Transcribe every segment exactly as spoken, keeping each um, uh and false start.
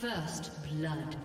First blood.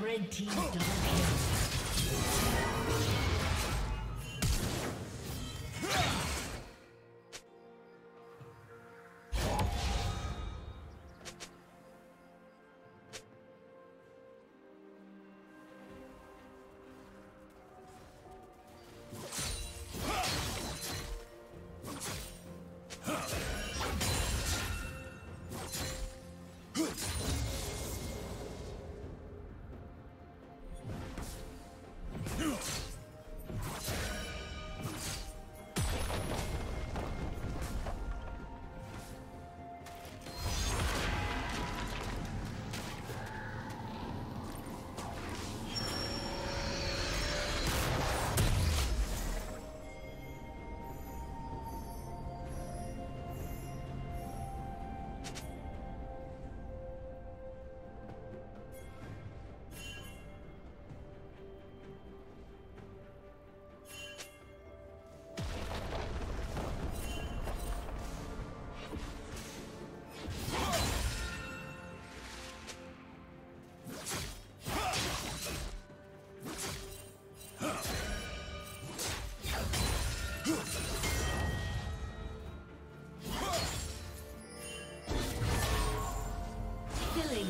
Red team double kill. Spree.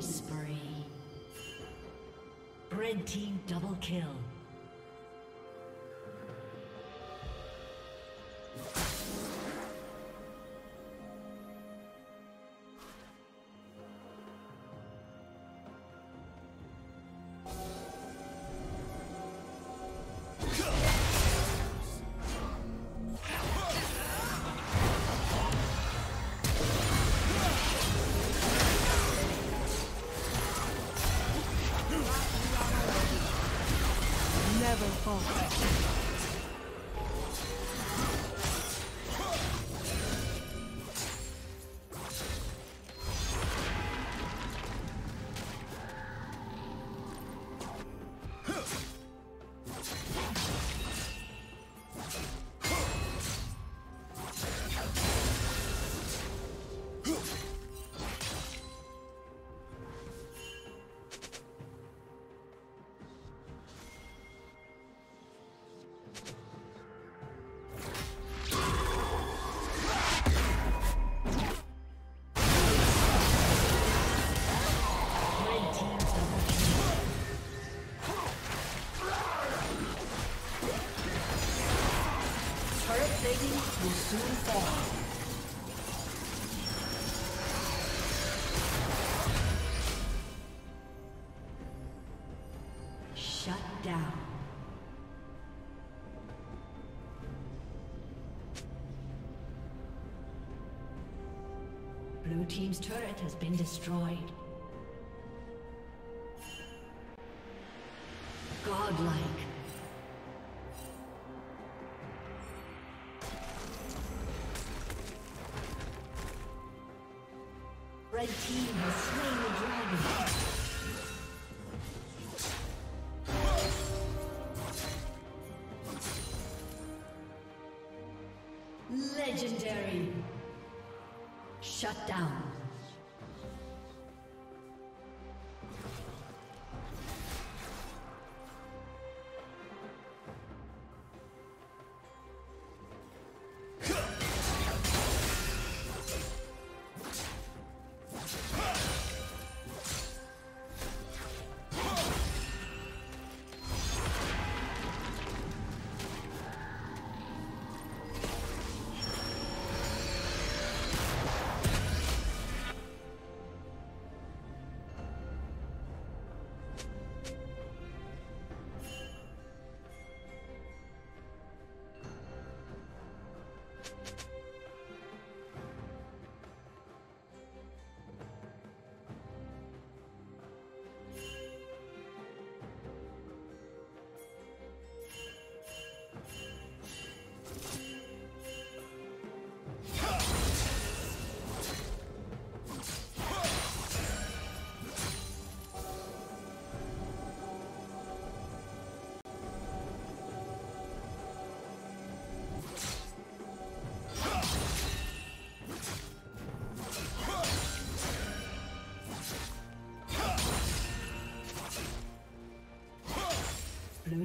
Spree. Red team double kill. Soon fall. team's turret has been destroyed. Godlike. Red team has slain the dragon. Legendary. Shut down. Blue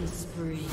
Killing spree.